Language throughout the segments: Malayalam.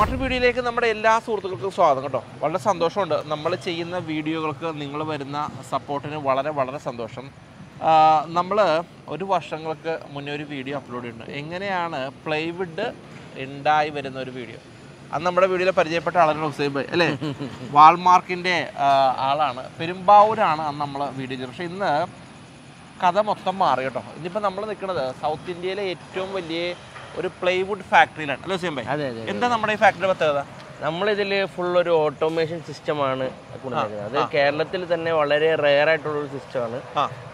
മറ്റൊരു വീഡിയോയിലേക്ക് നമ്മുടെ എല്ലാ സുഹൃത്തുക്കൾക്കും സ്വാഗതം കേട്ടോ. വളരെ സന്തോഷമുണ്ട്, നമ്മൾ ചെയ്യുന്ന വീഡിയോകൾക്ക് നിങ്ങൾ വരുന്ന സപ്പോർട്ടിന് വളരെ വളരെ സന്തോഷം. നമ്മൾ ഒരു വർഷങ്ങൾക്ക് മുന്നേ ഒരു വീഡിയോ അപ്ലോഡ് ചെയ്തിട്ടുണ്ട്, എങ്ങനെയാണ് പ്ലൈവുഡ് ഉണ്ടായി വരുന്ന ഒരു വീഡിയോ. അന്ന് നമ്മുടെ വീഡിയോയിൽ പരിചയപ്പെട്ട ആളാണ് ഹുസൈൻ ഭായ് അല്ലേ, വാൾമാർക്കിൻ്റെ ആളാണ്, പെരുമ്പാവൂരാണ് അന്ന് നമ്മൾ വീഡിയോ ചെയ്തത്. പക്ഷേ ഇന്ന് കഥ മൊത്തം മാറി കേട്ടോ. ഇന്നിപ്പോൾ നമ്മൾ നിൽക്കുന്നത് സൗത്ത് ഇന്ത്യയിലെ ഏറ്റവും വലിയ ഒരു പ്ലൈവുഡ് ഫാക്ടറിയിലാണ് അല്ലേ ഹുസൈൻ ഭായ്? എന്താ നമ്മുടെ ഈ ഫാക്ടറിയുടെ പ്രത്യേകത? നമ്മളിതിൽ ഫുൾ ഒരു ഓട്ടോമേഷൻ സിസ്റ്റമാണ് കൊണ്ടുവരുന്നത്. അത് കേരളത്തിൽ തന്നെ വളരെ റെയർ ആയിട്ടുള്ളൊരു സിസ്റ്റമാണ്,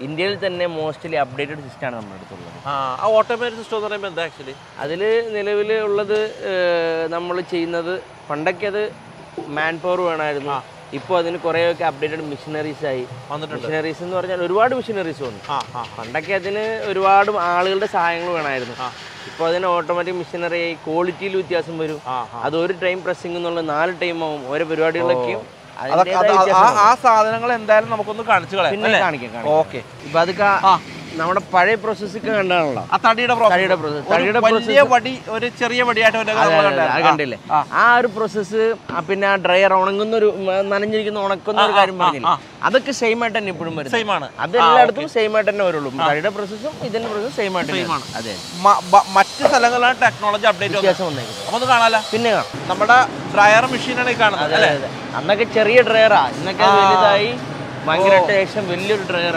ഇന്ത്യയിൽ തന്നെ മോസ്റ്റ്ലി അപ്ഡേറ്റഡ് സിസ്റ്റമാണ് നമ്മുടെ അടുത്തുള്ളത്. ആ ഓട്ടോമേഷൻ സിസ്റ്റം എന്ന് പറയുമ്പോൾ എന്താ ആക്ച്വലി അതിൽ നിലവിൽ ഉള്ളത്? നമ്മൾ ചെയ്യുന്നത് പണ്ടൊക്കെ അത് മാൻ പവർ വേണമായിരുന്നു, ഇപ്പോൾ അതിന് കുറേയൊക്കെ അപ്ഡേറ്റഡ് മെഷീനറീസ് ആയി വന്നിട്ടുണ്ട്. മെഷീനറീസ് എന്ന് പറഞ്ഞാൽ ഒരുപാട് മെഷീനറീസ് വന്നു, പണ്ടൊക്കെ അതിന് ഒരുപാട് ആളുകളുടെ സഹായങ്ങൾ വേണമായിരുന്നു. ഇപ്പോൾ അതിന് ഓട്ടോമാറ്റിക് മെഷീനറി ആയി, ക്വാളിറ്റിയിൽ വ്യത്യാസം വരും. അത് ഒരു ടൈം പ്രസ്സിംഗ് എന്നുള്ള 4 ടൈം ആവും ഓരോ പരിപാടികളിലൊക്കെയും. ആ സാധനങ്ങൾ എന്തായാലും നമുക്കൊന്ന് കാണിച്ചു കാണിക്കാം. ഓക്കെ, ഇപ്പം അത് നമ്മുടെ പഴയ പ്രോസസ് ഒക്കെ കണ്ടാണല്ലോ, കണ്ടില്ലേ ആ ഒരു പ്രോസസ്സ്. പിന്നെ ഡ്രയർ ഉണങ്ങുന്ന ഒരു നനഞ്ഞിരിക്കുന്ന ഉണക്കുന്ന ഒരു കാര്യം പറഞ്ഞില്ല, അതൊക്കെ സെയിം ആയിട്ട് തന്നെ ഇപ്പോഴും വരും. സെയിമാണ് അത്, എല്ലായിടത്തും സെയിം ആയിട്ട് തന്നെ വരുള്ളൂ. തടിയുടെ പ്രോസസ്സും ഇതിന്റെ പ്രോസസ്സും സെയിം ആയിട്ട് തന്നെയാണ്. അതെ, മറ്റ് സ്ഥലങ്ങളിലാണ് ടെക്നോളജി അപ്ഡേറ്റ് വ്യത്യാസം വന്നേക്കുന്നത്. അപ്പോൾ അത് കാണാലോ. പിന്നെ നമ്മുടെ ഡ്രയർ മെഷീനാണ് ഈ കാണുന്നത്. അന്നൊക്കെ ചെറിയ ഡ്രയറാ, ഇന്നൊക്കെ വലുതായി ഭയങ്കരമായിട്ട് വലിയൊരു ഡ്രയർ.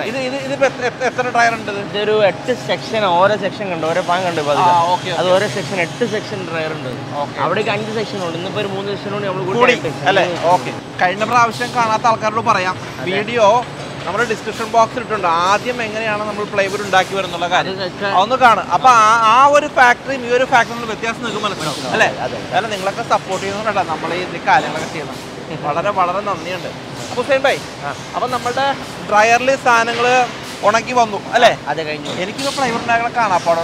എത്ര ഡ്രയർ ഉണ്ട്? ഇതൊരു 8 സെക്ഷൻ, ഓരോ സെക്ഷൻ കണ്ടു, ഓരോ പാങ് കണ്ടു. അത് ഓരോ സെക്ഷൻ 8 സെക്ഷൻ ഡ്രയർ ഉണ്ട്. അവിടേക്ക് 5 സെക്ഷനുണ്ട്, ഇന്നിപ്പോ ഒരു 3 സെക്ഷനോട് നമ്മൾ അല്ലേ. ഓക്കെ, കഴിഞ്ഞ പ്രാവശ്യം കാണാത്ത ആൾക്കാരോട് പറയാം, വീഡിയോ നമ്മുടെ ഡിസ്ക്രിപ്ഷൻ ബോക്സിൽ ഇട്ടുണ്ട്. ആദ്യം എങ്ങനെയാണ് നമ്മൾ പ്ലൈവുഡ് ഉണ്ടാക്കി വരുന്നുള്ള കാര്യം അതൊന്ന് കാണും. അപ്പൊ ആ ഒരു ഫാക്ടറിയും ഈ ഒരു ഫാക്ടറിയും വ്യത്യാസം നിങ്ങൾക്ക് മനസ്സിലാവും അല്ലേ. അതായത് നിങ്ങളൊക്കെ സപ്പോർട്ട് ചെയ്യുന്നുണ്ടോ നമ്മൾ ഈ കാര്യങ്ങളൊക്കെ ചെയ്യുന്നത്? വളരെ വളരെ നന്ദിയുണ്ട് ഹുസൈൻ ഭായ്. അപ്പൊ നമ്മളുടെ ഡ്രയറിൽ സാധനങ്ങൾ ഉണക്കി വന്നു അല്ലേ? അത് കഴിഞ്ഞു. എനിക്ക് പ്ലൈവുഡ് ഉണ്ടാക്കണ കാണാപ്പാടോ.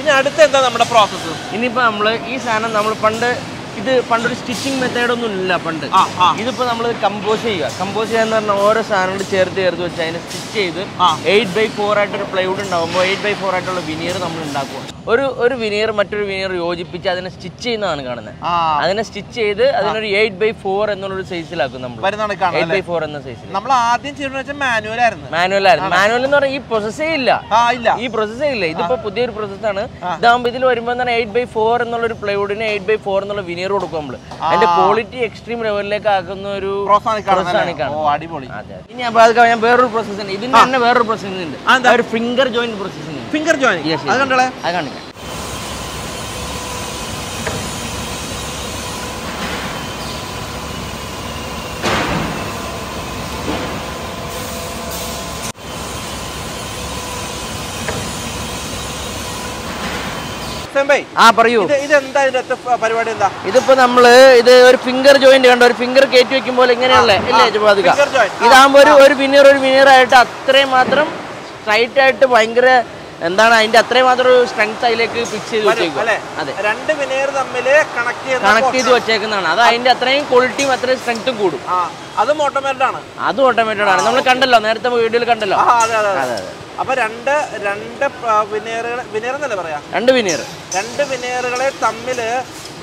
ഇനി അടുത്ത എന്താ നമ്മുടെ പ്രോസസ്സ്? ഇനിയിപ്പോ നമ്മള് ഈ സാധനം നമ്മൾ പണ്ടൊരു സ്റ്റിച്ചിങ് മെത്തേഡ് ഒന്നും ഇല്ല പണ്ട്. ഇതിപ്പോ നമ്മൾ കമ്പോസ് ചെയ്യുക. കമ്പോസ് ചെയ്യാന്ന് പറഞ്ഞാൽ ഓരോ സാധനങ്ങൾ ചേർത്ത് ചേർത്ത് വെച്ച് അതിനെ സ്റ്റിച്ച് ചെയ്ത് 8x4 ആയിട്ടൊരു പ്ലൈവുഡ് ഉണ്ടാകുമ്പോൾ 8x4 ആയിട്ടുള്ള വിനിയർ നമ്മൾ ഉണ്ടാക്കുക. ഒരു വിനിയർ മറ്റൊരു വിനിയർ യോജിപ്പിച്ച് അതിനെ സ്റ്റിച്ച് ചെയ്യുന്നതാണ് കാണുന്നത്. അതിനെ സ്റ്റിച്ച് ചെയ്ത് അതിനൊരു 8x4 എന്നുള്ളൊരു സൈസിലാക്കും നമ്മൾ. 8x4 എന്ന സൈസിൽ നമ്മൾ ആദ്യം ചെയ്യണമെന്ന് മാനുവൽ എന്ന് പറഞ്ഞാൽ ഈ പ്രോസസ്സേ ഇല്ല, ഇതിപ്പോ പുതിയൊരു പ്രോസസ്സാണ്. ഇതാകുമ്പോൾ ഇതിൽ വരുമ്പോൾ തന്നെ 8x4 എന്നുള്ളൊരു പ്ലൈവുഡിന് 8x4 എന്നുള്ള വിനിയർ കൊടുക്കും നമ്മൾ. അതിന്റെ ക്വാളിറ്റി എക്സ്ട്രീം ലെവലിലേക്ക് ആക്കുന്ന ഒരു ഇനി. അപ്പൊ അത് ഞാൻ വേറൊരു പ്രോസസ്, ഇതിന് തന്നെ വേറൊരു പ്രോസസ് ഉണ്ട്, ഒരു finger joint processing. Finger joint അത് കണ്ടോളെ, അത് കാണിക്കാം. ഇതിപ്പോ നമ്മള് ഇത് ഒരു ഫിംഗർ ജോയിന്റ് കണ്ടോ, ഒരു ഫിംഗർ കയറ്റി വെക്കുമ്പോൾ ഇങ്ങനെയുള്ള ഇതാകുമ്പോ ഒരു വിനിയർ ആയിട്ട് അത്രയും മാത്രം സ്ട്രൈറ്റ് ആയിട്ട് ഭയങ്കര എന്താണ് അതിന്റെ അത്രയും മാത്രം ഒരു സ്ട്രെങ്ത് അതിലേക്ക് ഫിക്സ് ചെയ്ത് വെച്ചേക്കും. അതെ, രണ്ട് വിനിയർ തമ്മിൽ കണക്ട് ചെയ്ത് വെച്ചേക്കുന്നതാണ്. അത് അതിന്റെ അത്രയും ക്വാളിറ്റിയും അത്രയും സ്ട്രെങ്ത്തും കൂടും. അതും ഓട്ടോമാറ്റഡ് ആണ്, നമ്മൾ കണ്ടല്ലോ നേരത്തെ വീഡിയോയിൽ കണ്ടല്ലോ. അപ്പൊ രണ്ട് വിനിയറുകളെ തമ്മില്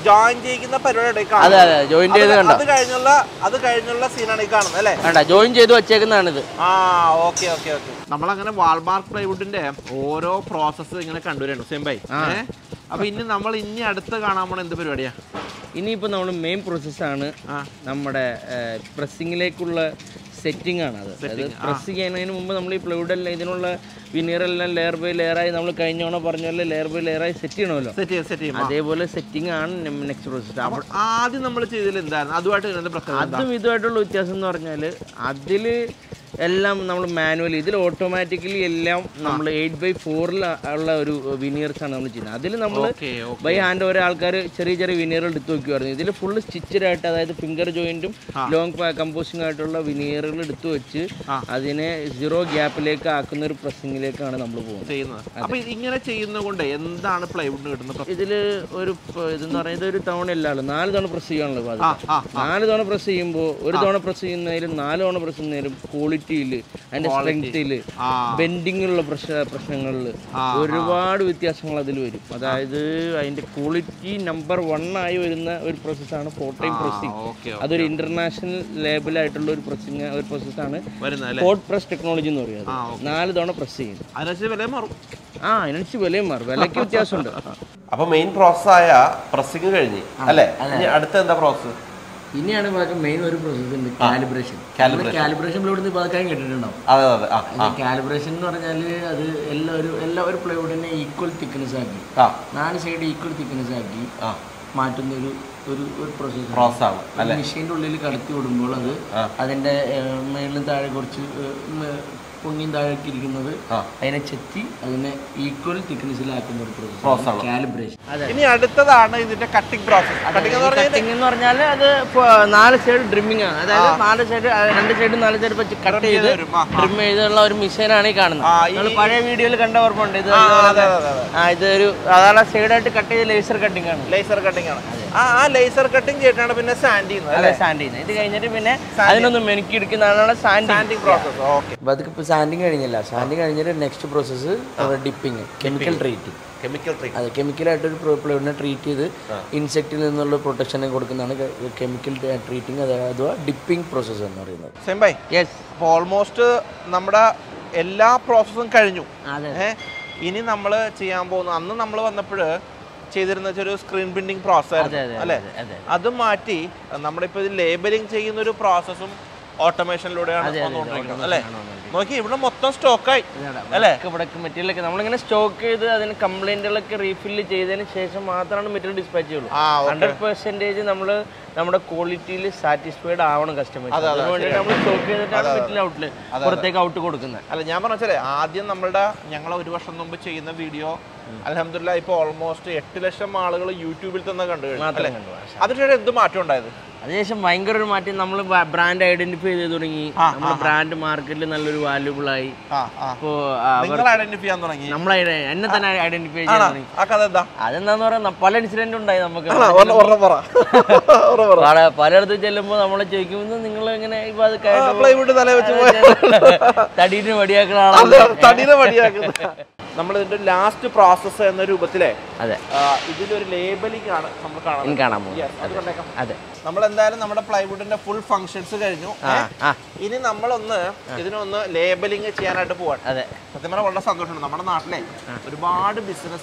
ജോയിൻ ചെയ്യുന്ന പരിപാടി സീനാണ് ഈ കാണുന്നത് അല്ലേ, ജോയിൻ ചെയ്ത് വെച്ചേക്കുന്നതാണിത്. നമ്മളങ്ങനെ വാൾമാർക്ക് പ്ലൈവുഡിന്റെ ഓരോ പ്രോസസ് ഇങ്ങനെ കണ്ടുവരുന്നു ഹുസൈൻ ഭായ്. അപ്പൊ ഇനി നമ്മൾ അടുത്ത് കാണാൻ പോണ എന്ത് പരിപാടിയാ? ഇനിയിപ്പോ നമ്മൾ മെയിൻ പ്രോസസ്സാണ് നമ്മുടെ പ്രസ്സിങ്ങിലേക്കുള്ള സെറ്റിംഗ് ആണ്. അത് പ്രസ് ചെയ്യുന്നതിന് മുമ്പ് നമ്മൾ ഈ പ്ലൈവുഡ് എല്ലാം ഇതിനുള്ള വിനിയറെല്ലാം ലെയർ ബൈ ലെയറായി നമ്മൾ കഴിഞ്ഞ തവണ പറഞ്ഞ പോലെ ലെയർ ബൈ ലെയറായി സെറ്റ് ചെയ്യണമല്ലോ, അതേപോലെ സെറ്റിംഗ് ആണ് നെക്സ്റ്റ് പ്രോസസ്. ആദ്യം നമ്മൾ ചെയ്തതിൽ എന്തായിരുന്നു അതുമായിട്ട് അതും ഇതുമായിട്ടുള്ള വ്യത്യാസം എന്ന് പറഞ്ഞാൽ അതിൽ എല്ലാം നമ്മൾ മാനുവലി, ഇതിൽ ഓട്ടോമാറ്റിക്കലി എല്ലാം നമ്മൾ 8x4 ഉള്ള ഒരു വിനിയേഴ്സ് ആണ് നമ്മൾ ചെയ്യുന്നത്. അതിൽ നമ്മൾ ബൈ ഹാൻഡ് ഓരോ ആൾക്കാർ ചെറിയ ചെറിയ വിനിയറുകൾ എടുത്ത് വെക്കുമായിരുന്നു. ഇതിൽ ഫുള്ള് സ്റ്റിച്ചഡ് ആയിട്ട്, അതായത് ഫിംഗർ ജോയിന്റും ലോങ് കമ്പോസിംഗ് ആയിട്ടുള്ള വിനിയറുകൾ എടുത്തു വെച്ച് അതിനെ 0 ഗ്യാപ്പിലേക്ക് ആക്കുന്ന ഒരു പ്രസ്സിംഗിലേക്കാണ് നമ്മൾ പോകുന്നത്. ഇങ്ങനെ ചെയ്യുന്നതുകൊണ്ട് എന്താണ് പ്ലൈവുഡ് കിട്ടുന്നത്? ഇതിൽ ഒരു ഇതെന്ന് പറയുന്നത് ഒരു തവണ എല്ലാവരും 4 തവണ പ്രസ് ചെയ്യാനുള്ളത്. 4 തവണ പ്രസ് ചെയ്യുമ്പോൾ ഒരു തവണ പ്രസ് ചെയ്യുന്നതിലും 4 തവണ പ്രസ് ചെയ്യുന്നതിലും quality quality, and strength, bending pressure, reward with Yasangadil. But either quality number one, I will process on a 4-time processing. Other international label at Lord processing or process port press technology in Noria. Naladona proceed. I receive a lemur. I don't see a lemur. Well, like you just under. Upon main process, processing, the process. In the main process is calibration. Calibration is the calibration is equal thickness. I said equal thickness. Equal thickness calibration. This is cutting process. Cutting is a trimming. That's sanding is next process dipping chemical treating. Chemical treatment. Chemical treating insect protection chemical treating dipping process. Senpai, yes. Almost namada ella processum kazhinju. Ini nammal cheyan povunna annu nammal vannappodu cheyidirunna screen printing process. Adu maati nammal ipo labeling cheyyunna oru processum automation load stock material stock complaint refill material dispatch 100% quality satisfied customers video alhamdulillah almost 8 lakh ആളുകൾ യൂട്യൂബിൽ തന്നെ കണ്ടു That's why we have a brand identify in the brand market. We have valuable brand market. The last process is labeling. We plywood full functions. This is labeling. We have a business.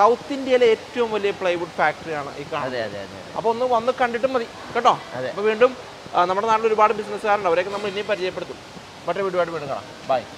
South India is a plywood factory. That's it. Bye.